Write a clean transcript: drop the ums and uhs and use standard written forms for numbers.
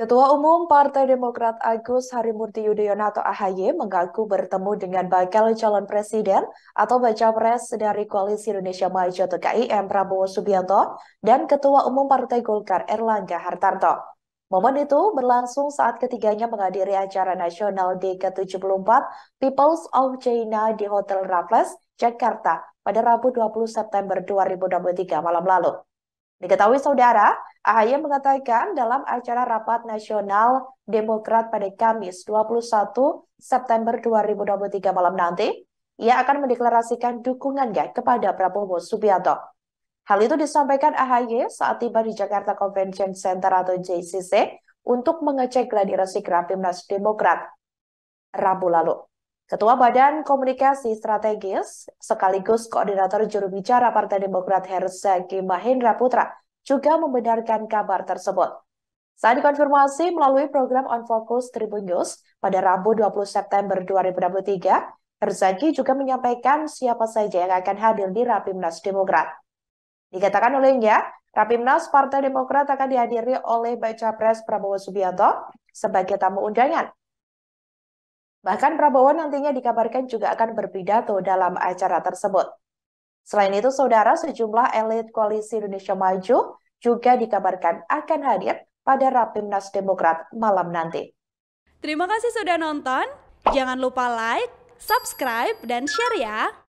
Ketua Umum Partai Demokrat Agus Harimurti Yudhoyono atau AHY mengaku bertemu dengan bakal calon presiden atau Bacapres dari Koalisi Indonesia Maju atau KIM Prabowo Subianto dan Ketua Umum Partai Golkar Airlangga Hartarto. Momen itu berlangsung saat ketiganya menghadiri acara nasional DK74 Peoples of China di Hotel Raffles, Jakarta pada Rabu 20 September 2023 malam lalu. Diketahui saudara, AHY mengatakan dalam acara rapat nasional Demokrat pada Kamis 21 September 2023 malam nanti, ia akan mendeklarasikan dukungannya kepada Prabowo Subianto. Hal itu disampaikan AHY saat tiba di Jakarta Convention Center atau JCC untuk mengecek gladiresik Rapimnas Demokrat Rabu lalu. Ketua Badan Komunikasi Strategis sekaligus Koordinator Juru Bicara Partai Demokrat Herzaky Mahendra Putra juga membenarkan kabar tersebut. Saat dikonfirmasi melalui program On Focus Tribun News pada Rabu 20 September 2023, Herzaky juga menyampaikan siapa saja yang akan hadir di Rapimnas Demokrat. Dikatakan olehnya, Rapimnas Partai Demokrat akan dihadiri oleh Bacapres Prabowo Subianto sebagai tamu undangan. Bahkan Prabowo nantinya dikabarkan juga akan berpidato dalam acara tersebut. Selain itu, saudara, sejumlah elit Koalisi Indonesia Maju juga dikabarkan akan hadir pada Rapimnas Demokrat malam nanti. Terima kasih sudah nonton. Jangan lupa like, subscribe, dan share ya!